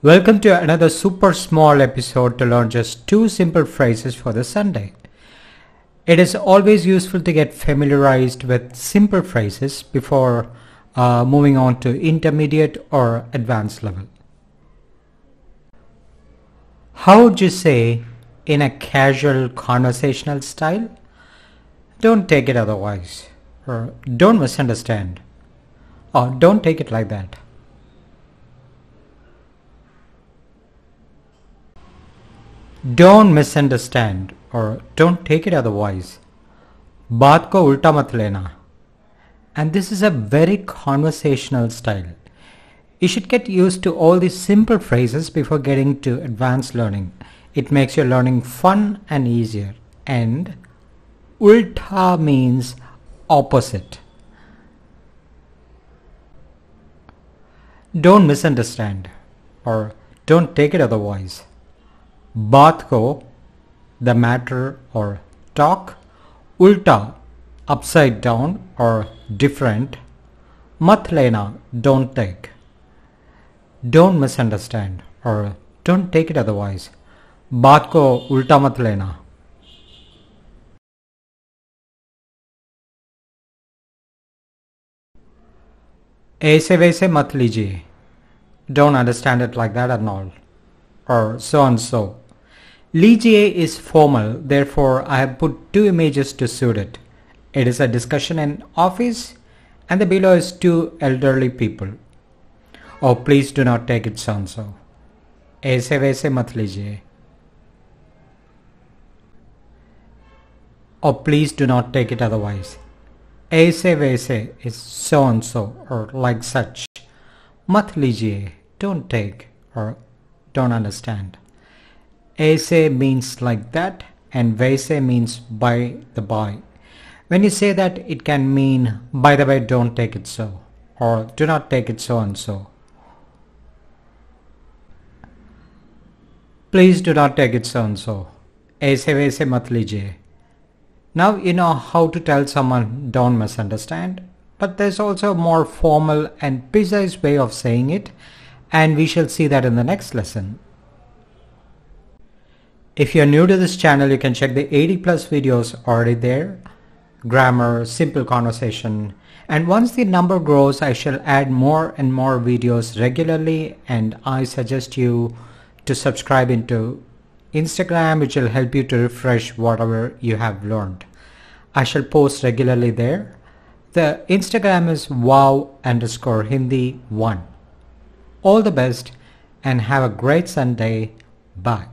Welcome to another super small episode to learn just two simple phrases for the Sunday. It is always useful to get familiarized with simple phrases before moving on to intermediate or advanced level. How would you say in a casual conversational style? Don't take it otherwise, or don't misunderstand, or don't take it like that. Don't misunderstand or don't take it otherwise. बात को उल्टा मत लेना. And this is a very conversational style. You should get used to all these simple phrases before getting to advanced learning. It makes your learning fun and easier. And ulta means opposite. Don't misunderstand or don't take it otherwise. बात को, the matter or talk, ulta, upside down or different, mat lena, don't take. Don't misunderstand or don't take it otherwise. बात को उल्टा मत लेना. ऐसे वैसे मत लीजिए. Don't understand it like that and all. Or so and so. Lijiye is formal, therefore I have put two images to suit it. It is a discussion in office and the below is two elderly people. Oh, please do not take it so and so. Aise waise mat lijiye. Oh, please do not take it otherwise. Aise waise is so and so or like such. Mat lijiye, don't take or don't understand. Aise means like that and vaise means by the by. When you say that, it can mean by the way don't take it so or do not take it so and so. Please do not take it so and so. Aise vaise mat lijiye. Now you know how to tell someone don't misunderstand, but there's also a more formal and precise way of saying it, and we shall see that in the next lesson. If you are new to this channel, you can check the 80+ videos already there. Grammar, simple conversation. And once the number grows, I shall add more and more videos regularly. And I suggest you to subscribe into Instagram, which will help you to refresh whatever you have learned. I shall post regularly there. The Instagram is wow_Hindi 1. All the best and have a great Sunday. Bye.